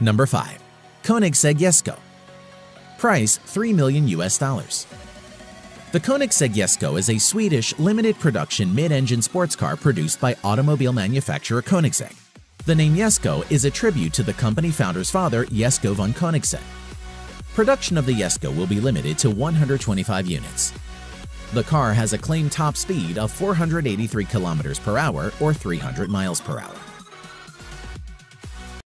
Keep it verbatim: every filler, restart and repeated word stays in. Number five. Koenigsegg Jesko. Price three million U S dollars. The Koenigsegg Jesko is a Swedish limited-production mid-engine sports car produced by automobile manufacturer Koenigsegg. The name Jesko is a tribute to the company founder's father, Jesko von Koenigsegg. Production of the Jesko will be limited to one hundred twenty-five units. The car has a claimed top speed of four hundred eighty-three kilometers per hour or three hundred miles per hour.